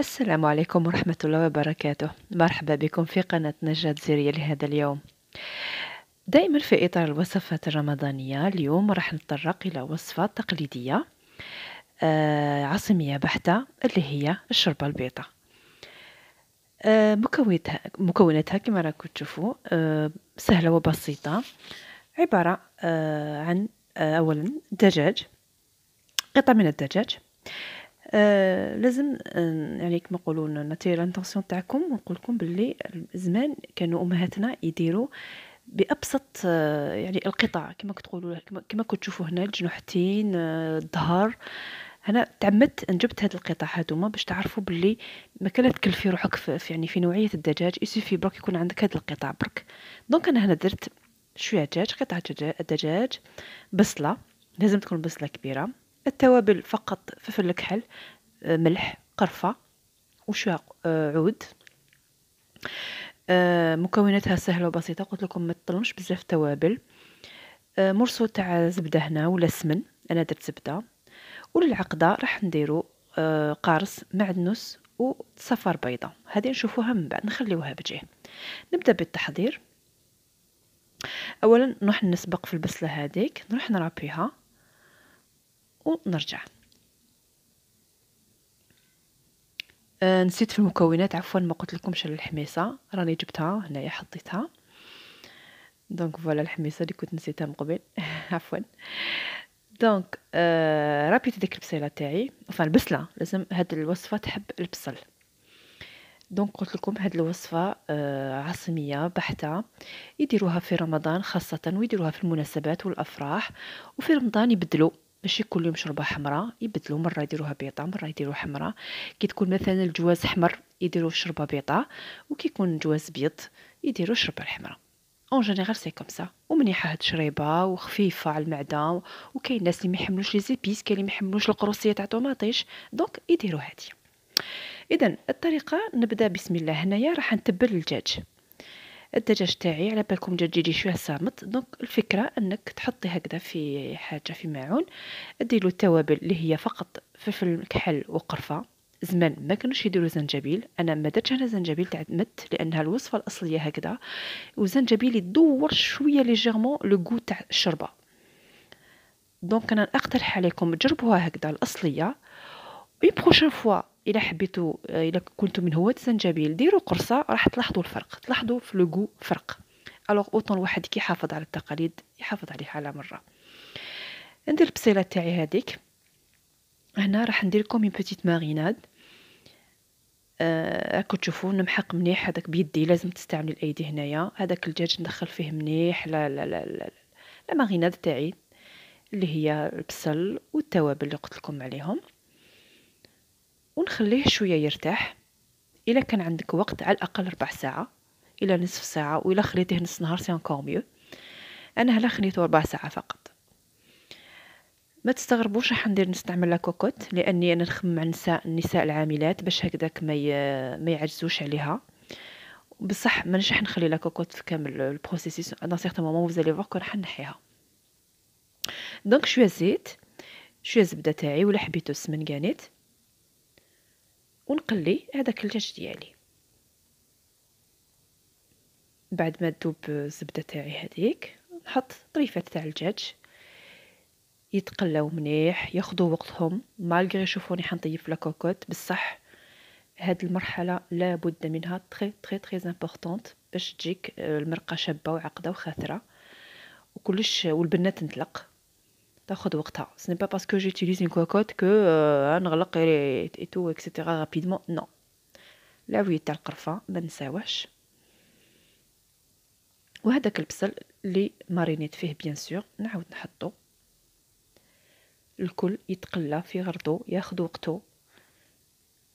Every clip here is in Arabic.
السلام عليكم ورحمة الله وبركاته. مرحبا بكم في قناة نجاة زيرية لهذا اليوم. دائما في إطار الوصفات الرمضانية، اليوم راح نتطرق إلى وصفة تقليدية عاصمية بحتة اللي هي الشوربة البيضاء. مكوناتها كما راكم تشوفوا سهلة وبسيطة، عبارة عن أولا دجاج، قطع من الدجاج. لازم يعني كما نقولوا نطير لانتونسيون تاعكم ونقول لكم باللي زمان كانوا امهاتنا يديروا بابسط يعني القطع كما كتقولوا، كما كتشوفوا هنا الجنوحتين، الظهر. انا تعمدت ان جبت هاد القطع هادوما باش تعرفوا باللي ما كانت تكلفي روحك في نوعيه الدجاج، يسيفي برك يكون عندك هاد القطع برك. دونك انا هنا درت شويه دجاج، قطعه دجاج، بصله، لازم تكون بصله كبيره، التوابل فقط فلفل الكحل، ملح، قرفة، وشوية عود. مكوناتها سهلة وبسيطة، قلت لكم ما تطلبوش بزاف توابل. مرسو تاع زبدة هنا ولا سمن، أنا درت زبدة. وللعقدة راح نديرو قارص، معدنوس، وصفار بيضة. هذه نشوفوها من بعد، نخليوها بجيه. نبدأ بالتحضير. أولا نروح نسبق في البصلة هذيك، نروح نرابيها ونرجع. نسيت في المكونات، عفوا ما قلت لكمش على الحميصه، راني جبتها هنايا حطيتها. دونك فوالا الحميصه اللي كنت نسيتها من قبل عفوا. دونك رابيت ديك البصيله تاعي، وفي البصله لازم هاد الوصفه تحب البصل. دونك قلت لكم هاد الوصفه عاصميه بحته، يديروها في رمضان خاصه، ويديروها في المناسبات والافراح. وفي رمضان يبدلوا، ماشي كل يوم شوربه حمراء، يبدلوا، مره يديروها بيضاء مره يديروا حمراء. كي تكون مثلا الجواز حمر يديروا شوربه بيضاء، وكي يكون الجواز بيض يديروا شوربه الحمراء. اون جينيرال سي كوم سا، ومليحه هاد الشريبه وخفيفه على المعده. وكاين ناس اللي ما يحملوش لي زيبيس، كاين اللي ما يحملوش القروصيه تاع طوماطيش، دونك يديروا هادي. اذا الطريقه نبدا بسم الله. هنايا راح نتبل الدجاج. الدجاج تاعي على بالكم دجاج يجي شويه صامت، دونك الفكره انك تحطي هكذا في حاجه، في معون، ديروا التوابل اللي هي فقط فلفل كحل وقرفه. زمان ما كانوش يديروا زنجبيل، انا ما درتش هنا زنجبيل، تعمدت لانها الوصفه الاصليه هكذا، وزنجبيل يدور شويه ليجيرمون لو غو تاع الشوربه. دونك انا اقترح عليكم تجربوها هكذا الاصليه. اي بروشين فوا الا حبيتوا، الا كنتم من هواة الزنجبيل، ديروا قرصه، راح تلاحظوا الفرق، تلاحظوا في لو غو فرق. الوغ اوطون الواحد كي يحافظ على التقاليد يحافظ عليها على مره. ندير البصيله تاعي هذيك هنا، راح ندير لكم اون بيتيت ماريناد. راكم تشوفوا نمحق مليح هذاك بيدي، لازم تستعملي الايدي هنايا. هذاك الدجاج ندخل فيه مليح لا لا لا لا الماريناد تاعي اللي هي البصل والتوابل اللي قلت لكم عليهم، ونخليه شويه يرتاح. الا كان عندك وقت على الاقل ربع ساعه الى نصف ساعه، والا خليتيه نص نهار سي انكور ميو. انا هلا خليته ربع ساعه فقط. ما تستغربوش راح ندير نستعمل لا كوكوت، لاني انا نخمم مع النساء العاملات باش هكذاك ما يعجزوش عليها. بصح مانيش راح نخلي لا كوكوت في كامل البروسيسيس، دون سيغتان مومون فوزالي فوا كو راح نحيها. دونك شويه زيت، شويه زبده تاعي، ولا حبيتو السمن كانيت، ونقلي هذاك الدجاج ديالي. بعد ما تذوب الزبده تاعي هذيك، نحط طريفات تاع الدجاج يتقلاو مليح، ياخذوا وقتهم. مالغري شوفوني حنطيب في لاكوكوت، بصح هاد المرحله لا بد منها، تري تري تري امبورطونت، باش تجيك المرقه شابه وعقده وخاثره وكلش، والبنه تنطلق، تاخذ وقتها. سني با باسكو جيتيليز اون كوكوت كو نغلق اي تو اكسيتيرا رابيدمون، نو. العويه تاع القرفه ما نساوهش، وهذاك البصل اللي مارينيت فيه بيان سور نعاود نحطو. الكل يتقلى في غردو، ياخذ وقته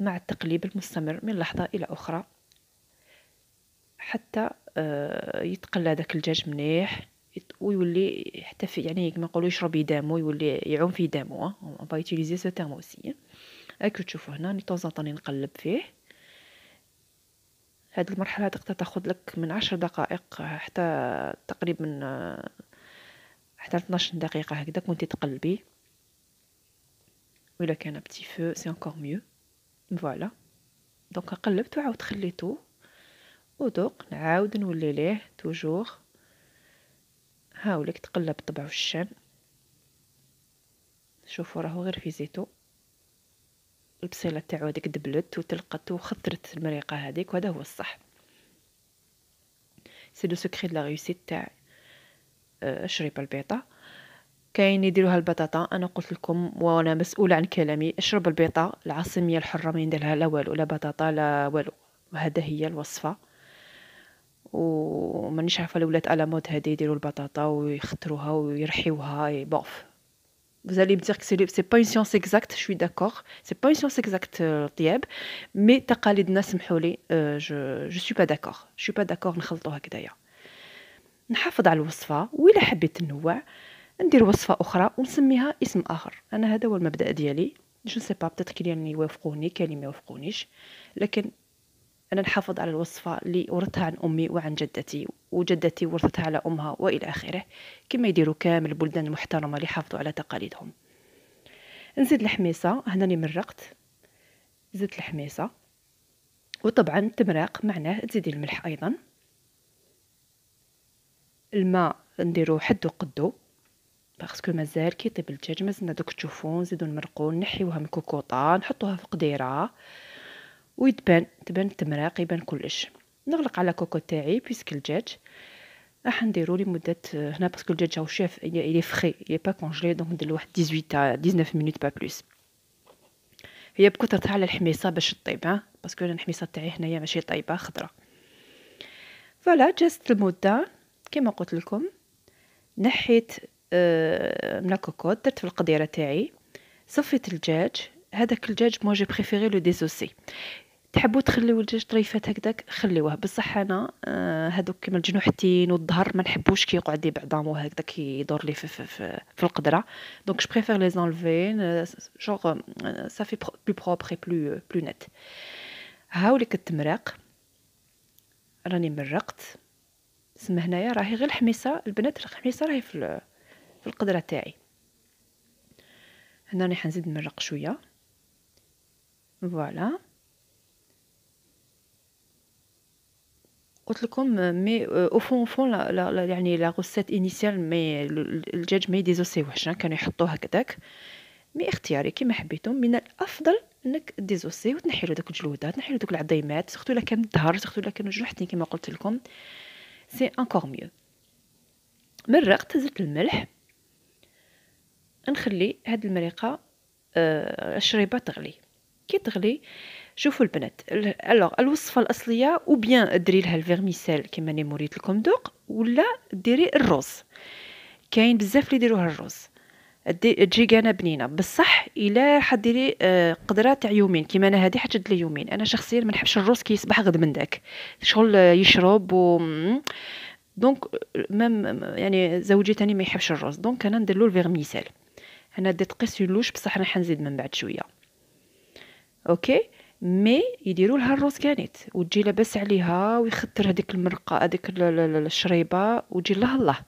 مع التقليب المستمر من لحظه الى اخرى حتى يتقلى داك الدجاج مليح، ويولي حتى في يعني كما نقولوا يشرب يدامو، يولي يعوم في دامو. اون با يوتيليزي سو تيرم اوسي. هاكا تشوفوا هنا نطوزطاني نقلب فيه. هاد المرحله تقدر تاخذ لك من 10 دقائق حتى تقريبا حتى 12 دقيقه هكذا كنتي تقلبي، ولا كان بتي فو سي انكور ميو. فوالا دونك قلبت وعاود خليته ودوق، نعاود نولي ليه توجور. هاوليك تقلب طبعو الشان، شوفوا راهو غير في زيتو، البصيله تاعو هذيك دبلت وتلقت وخطرت المريقه هذيك، وهذا هو الصح. سي لو سكري دو لا ريوسيت تاع شريبه البيضه. كاين يديروها البطاطا، انا قلت لكم وانا مسؤوله عن كلامي، اشرب البيضه العاصميه الحره ما ينديرلها لا والو، لا بطاطا لا والو، وهذا هي الوصفه. ومانيش عارفه الولاد على مود هادي يديروا البطاطا ويختروها ويرحيوها بوف. Vous allez me dire que c'est pas une science exacte, je suis d'accord. C'est pas une science exacte, طياب. Mais تقاليدنا سمحولي، je suis pas d'accord. Je suis pas d'accord نخلطوها هكذايا. نحافظ على الوصفة، وإلا حبيت نوع ندير وصفة أخرى ونسميها اسم آخر. أنا هذا هو المبدأ ديالي. جو سي با، بتات كاين يوافقوني كاين اللي ما يوافقونيش، لكن أنا نحافظ على الوصفة اللي ورثتها عن أمي وعن جدتي، وجدتي ورثتها على أمها وإلى آخره، كما يديروا كامل البلدان المحترمة اللي حافظوا على تقاليدهم. نزيد الحميصة، هناني مرقت، زدت الحميصة، وطبعا التمراق معناه تزيدي الملح أيضا. الماء نديرو حدو قدو، باسكو مازال كي يطيب الدجاج مازلنا دوك تشوفون، نزيدو نمرقو، نحيوها من الكوكوطة، نحطوها في قديرة ويتبان، تبان التمراق، يبان كلش. نغلق على كوكو تاعي بيسك الدجاج راح نديرو لمده هنا، باسكو الدجاج هو شاف اي فري اي با كونجلي، دونك ندير واحد 18 19 مينوت با بلوس. هي بكثرتها على الحميصه باش طيب، ها باسكو الحميصه تاعي هنايا ماشي طايبه خضره. فوالا جازت المده كما قلت لكم، نحيت من الكوكوط، درت في القديره تاعي، صفيت الدجاج. هذاك الدجاج مو جي بريفيري لو ديزوسي. تحبوا تخليو الدجاج طريفات هكذاك خليوه، بصح انا هذوك كيما الجنوحتين والظهر ما نحبوش كي يقعد لي بعضامو هكذاك يدور لي في القدره، دونك جو بريفير لي زانلفي جور صافي بلو بروبر اي بلو نت. هاوليك التمراق راني مرقت، سما هنايا راهي غير الحميصه، البنات الحميصه راهي في القدره تاعي. هنا راني حنزيد نمرق شويه. فوالا قلت لكم مي او فون لا، يعني لا غوسيت انيسيال مي الدجاج مي ديزوسي وحشنا، كانوا يحطوه هكذاك مي اختياري كما حبيتم. من الافضل انك ديزوسي وتنحي له دوك الجلودات، تنحي له دوك العظيمات، سختو الا كان الظهر، سختو الا كانوا جنحتين كما قلت لكم، سي انكور ميو. مرقت، زدت الملح، نخلي هاد المريقه الشريبه تغلي. كي تغلي شوفوا البنات، الوغ الوصفه الاصليه او بيان ديري لها الفيرميسيل كما ني موريت لكم دوق، ولا ديري الرز. كاين بزاف اللي يديروها الرز، تجي كانه بنينه، بصح الا حديري قدره تاع يومين كما انا هذه حتجد لي يومين. انا شخصيا ما نحبش الرز كي يصبح غد من داك شغل يشرب دونك ميم، يعني زوجي تاني ما يحبش الرز، دونك انا ندير له الفيرميسيل. هنا ديت قيس لوش، بصح انا حنزيد من بعد شويه اوكي، مي يديروا لها الروز كانت وتجي لاباس عليها، ويخطر هذيك المرقه هذيك الشريبه وتجي لها الله.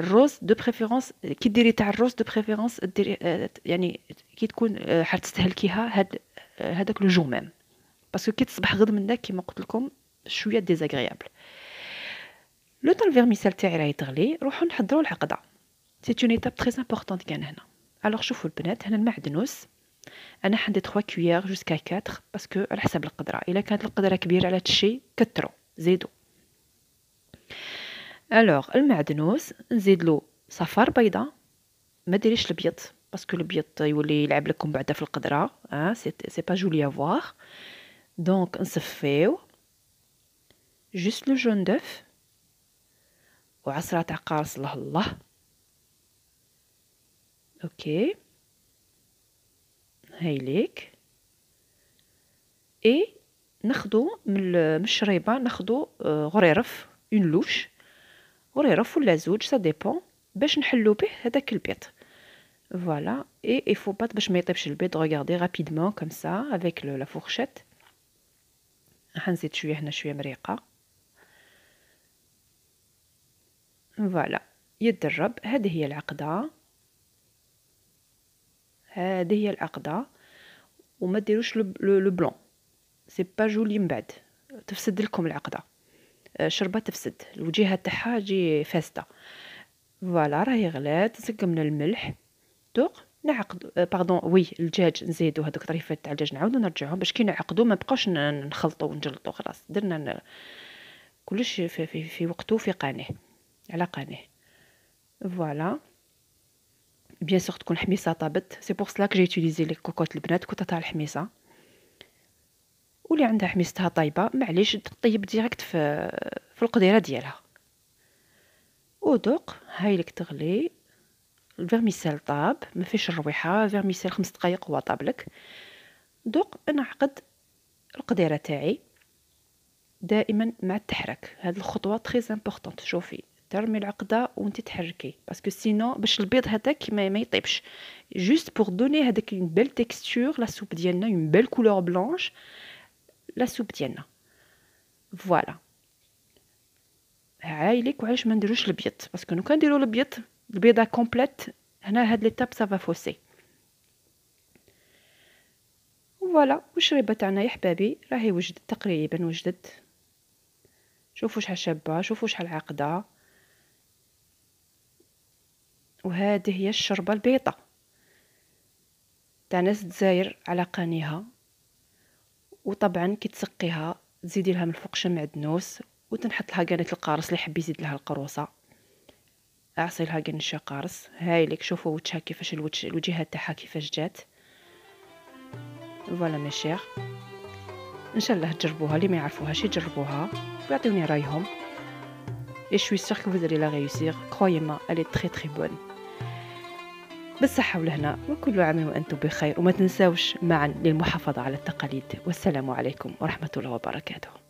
الروز دو بريفيرونس كي ديري تاع الروز دو بريفيرونس ديري، يعني كي تكون حتستهلكيها هذاك لو جو ميم، باسكو كي تصبح غد من داك كيما قلت لكم شويه ديزاغريابل. لو طون الفيرميسيل تاعي راهي تغلي، نروحو نحضروا العقده. سي اون ايتاب تري امبورطونت كان هنا. الوغ شوفوا البنات، هنا المعدنوس انا حندي 3 كويير جوسكا 4 باسكو على حسب القدره، الا كانت القدره كبيره على هادشي كثروا زيدوا. الوغ المعدنوس نزيد له صفار بيضه، ما ديريش الابيض باسكو الابيض يولي يلعب لكم بعدا في القدره، سي با جولي افوار. دونك نصفيو جوست لو جون دوف وعصره تاع قارص الله الله اوكي هايليك. اي ناخذو من الشريبه، ناخذو غريرف اون لوش، غريرف ولا زوج سا ديبون، باش نحلو به هذاك البيض. فوالا اي يفو با باش ما يطيبش البيض. ريغاردي رابيدمون كوم سا افيك لا فورشيت. حنزيد شويه هنا شويه مريقه. فوالا يتدرب. هذه هي العقده، هذه هي العقده. وما ديروش لو بلون، سي با جولي، من بعد تفسد لكم العقده، شربه تفسد الوجيهه تاعها تجي فاسده. فوالا راهي غلات، نسق من الملح، دوق نعقد باردون وي الدجاج، نزيدو هذوك طريفات تاع الدجاج نعاودو نرجعهم باش كي نعقدو ما بقاوش نخلطو ونجلطو، خلاص درنا كلش في وقتو في قانه على قانه. فوالا بيان سور تكون الحميصه طابت، سي بور سلا كو جي يوتيليزي لي كوكوت البنات، كوطا تاع الحميصه، واللي عندها حميصتها طايبه معليش تطيب ديريكت في القديره ديالها. ودوق هاي لك تغلي الفيرميسيل، طاب ما فيش الرويحه، فيرميسيل 5 دقائق هو طابلك. دوق نعقد القديره تاعي دائما مع التحرك، هذه الخطوه تري امبورطونت، شوفي ترمي العقده وانت تحركي باسكو سينو باش البيض هذاك ما يطيبش، جوست بور دوني هذاك اون بيل تيكستور لا سوب ديالنا، اون بيل كولور بلونش لا سوب ديالنا. فوالا هايليك، وعلاش ما نديروش البيض باسكو لو كان نديرو البيض البيضه كومبليت هنا هاد ليتاب سافا فوسي. فوالا والشريبه تاعنا يا حبابي راهي وجدت تقريبا، وجدت شوفوا شحال شابه، شوفوا شحال عاقده، وهذه هي الشوربه البيضاء تاع ناس الجزائر على قانيها. وطبعا كي تسقيها تزيدي لها من الفوق شمع دنوس، وتنحط لها قانيت القارص اللي حب يزيد لها القروصه، اعصي لها قنشه قارص. هاي لك شوفوا وجهها كيفاش، الوجهه تاعها كيفاش جات. فوالا مي شير، ان شاء الله تجربوها، اللي ما يعرفوهاش يجربوها ويعطيوني رايهم. Et je suis sûre que vous allez la réussir. Croyez-moi, elle est très très bonne. بالصحة ولهنا، وكل عام وأنتم بخير، وما تنساوش معا للمحافظة على التقاليد. والسلام عليكم ورحمة الله وبركاته.